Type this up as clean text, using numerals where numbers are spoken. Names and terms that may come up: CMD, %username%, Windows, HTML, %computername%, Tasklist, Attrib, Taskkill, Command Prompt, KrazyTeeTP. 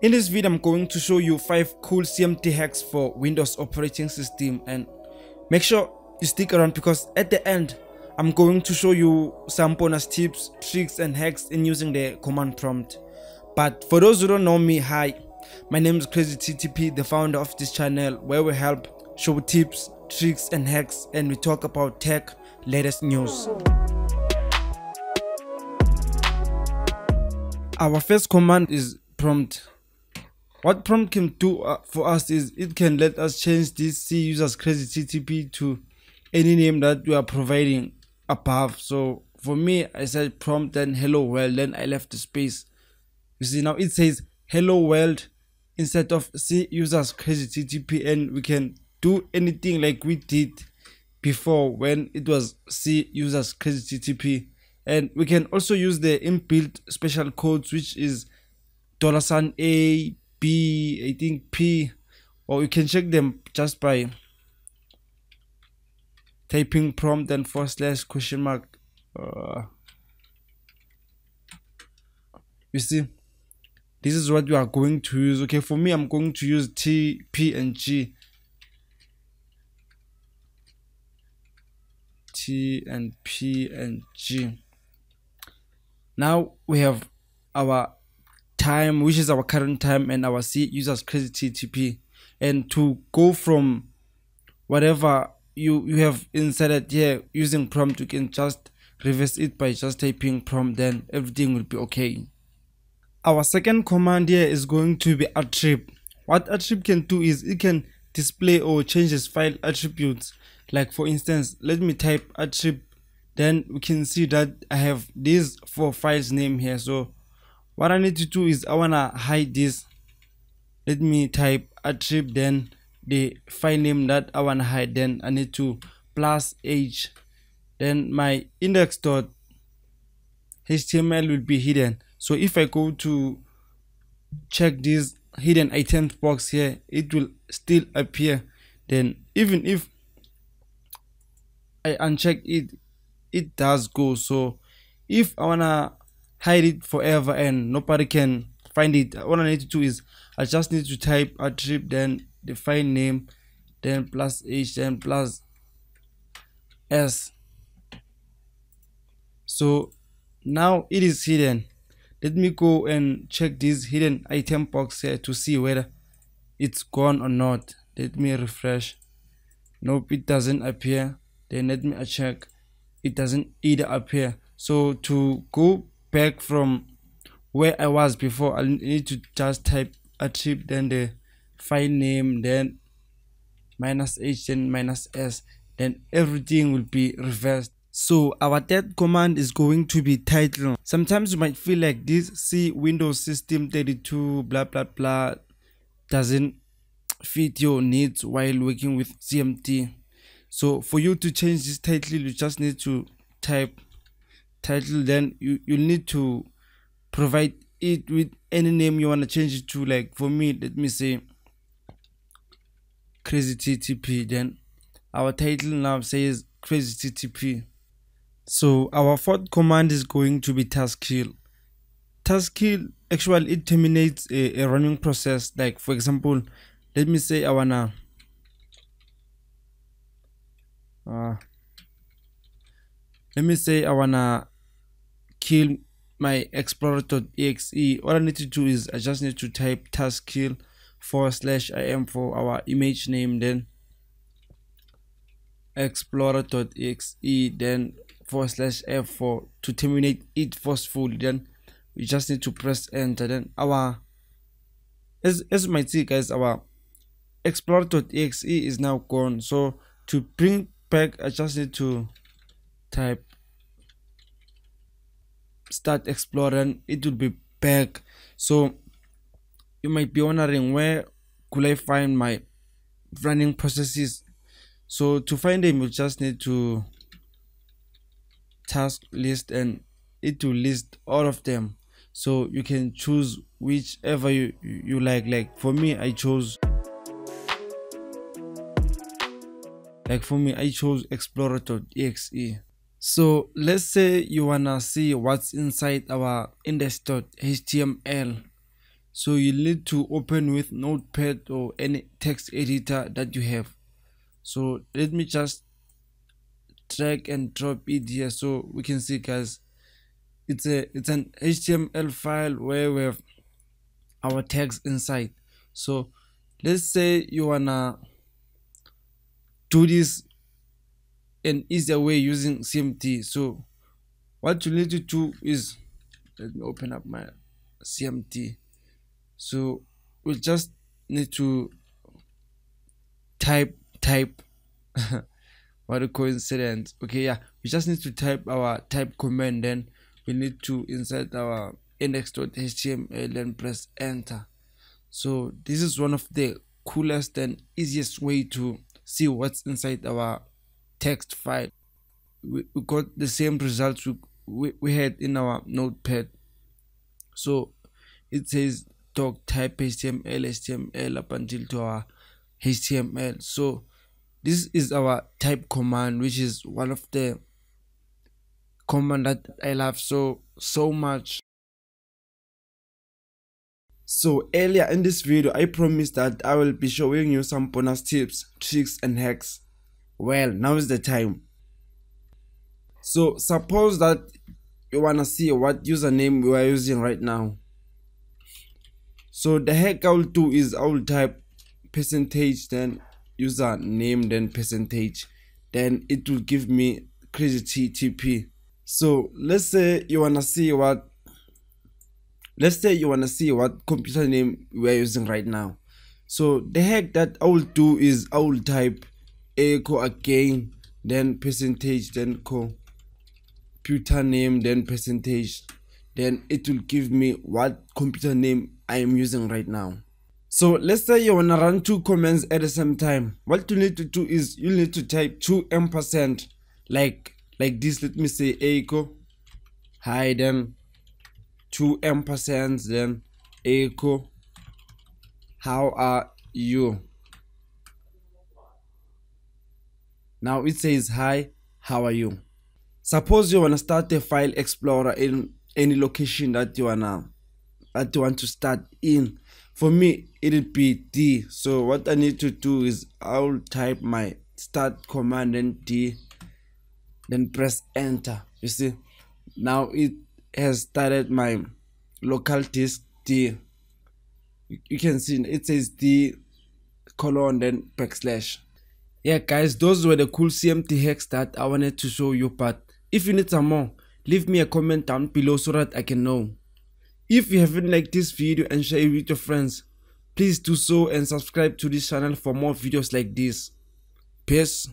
In this video, I'm going to show you 5 cool CMD hacks for Windows operating system, and make sure you stick around because at the end, I'm going to show you some bonus tips, tricks and hacks in using the command prompt. But for those who don't know me, hi, my name is KrazyTeeTP, the founder of this channel where we help show tips, tricks and hacks, and we talk about tech, latest news. Our first command is prompt. What prompt can do for us is it can let us change this C users KrazyTeeTP to any name that we are providing above. So for me, I said prompt, then hello world, then I left the space. You see, now it says hello world instead of C users KrazyTeeTP, and we can do anything like we did before when it was C users KrazyTeeTP. And we can also use the inbuilt special codes, which is $A, B, I think P, or you can check them just by typing prompt then /? You see, this is what we are going to use. Okay, for me, I'm going to use T, P, and G. T and P and G. Now we have our time, which is our current time, and our C users KrazyTeeTP. And to go from whatever you have inserted here using prompt, you can just reverse it by just typing prompt, then everything will be okay. Our second command here is going to be attrib. What attrib can do is it can display or changes file attributes. Like for instance, let me type attrib, then we can see that I have these 4 files name here. So what I need to do is I wanna hide this. Let me type attrib, then the file name that I wanna hide, then I need to +H, then my index.html will be hidden. So if I go to check this hidden items box here, it will still appear. Then even if I uncheck it, it does go. So if I wanna hide it forever and nobody can find it, all I need to do is I just need to type attrib, then the file name, then +H, then +S. So now it is hidden. Let me go and check this hidden item box here to see whether it's gone or not. Let me refresh. Nope, it doesn't appear. Then let me check. It doesn't either appear. So to go back from where I was before, I need to just type attrib, then the file name, then -H, then -S, then everything will be reversed. So our third command is going to be title. Sometimes you might feel like this C Windows System 32 ... doesn't fit your needs while working with CMD. So for you to change this title, you just need to type title, then you need to provide it with any name you want to change it to. Like for me, let me say KrazyTeeTP, then our title now says KrazyTeeTP. So our fourth command is going to be Taskkill. Taskkill actually it terminates a running process. Like for example, let me say I wanna kill my explorer.exe. All I need to do is I just need to type taskkill /im for our image name, then explorer.exe, then /f for to terminate it forcefully. Then we just need to press enter. Then our as you might see, guys, our explorer.exe is now gone. So to bring back, I just need to type start explorer and it will be back. So you might be wondering, where could I find my running processes? So to find them, you just need to task list and it will list all of them. So you can choose whichever you like. Like for me I chose explorer.exe. So let's say you wanna see what's inside our index.html. So you need to open with Notepad or any text editor that you have. So let me just drag and drop it here so we can see, guys. It's an HTML file where we have our text inside. So let's say you wanna do this an easier way using CMD. So what you need to do is, let me open up my CMD. So we just need to type what a coincidence. Okay, yeah, we just need to type our type command, then we need to insert our index.html and press enter. So this is one of the coolest and easiest way to see what's inside our text file. We got the same results we had in our notepad. So it says doc type HTML up until to our HTML. So this is our type command, which is one of the command that I love so much. So earlier in this video, I promised that I will be showing you some bonus tips, tricks and hacks. Well, now is the time. So suppose that you wanna see what username we are using right now. So the hack I will do is I will type percentage, then username, then percentage, then it will give me KrazyTeeTP. So let's say you wanna see what computer name we are using right now. So the hack that I will do is I will type echo again, then percentage, then computer name, then percentage, then it will give me what computer name I am using right now. So let's say you wanna run two commands at the same time. What you need to do is you need to type 2 ampersand like this. Let me say echo hi, then 2 ampersands, then echo how are you. Now it says hi, how are you. Suppose you wanna start a file explorer in any location that you want to start in. For me it'll be D. So what I need to do is I'll type my start command and D, then press enter. You see, now it has started my local disk D. You can see it says D: then \. Yeah guys, those were the cool CMD hacks that I wanted to show you, but if you need some more, leave me a comment down below so that I can know. If you haven't liked this video and share it with your friends, please do so and subscribe to this channel for more videos like this. Peace.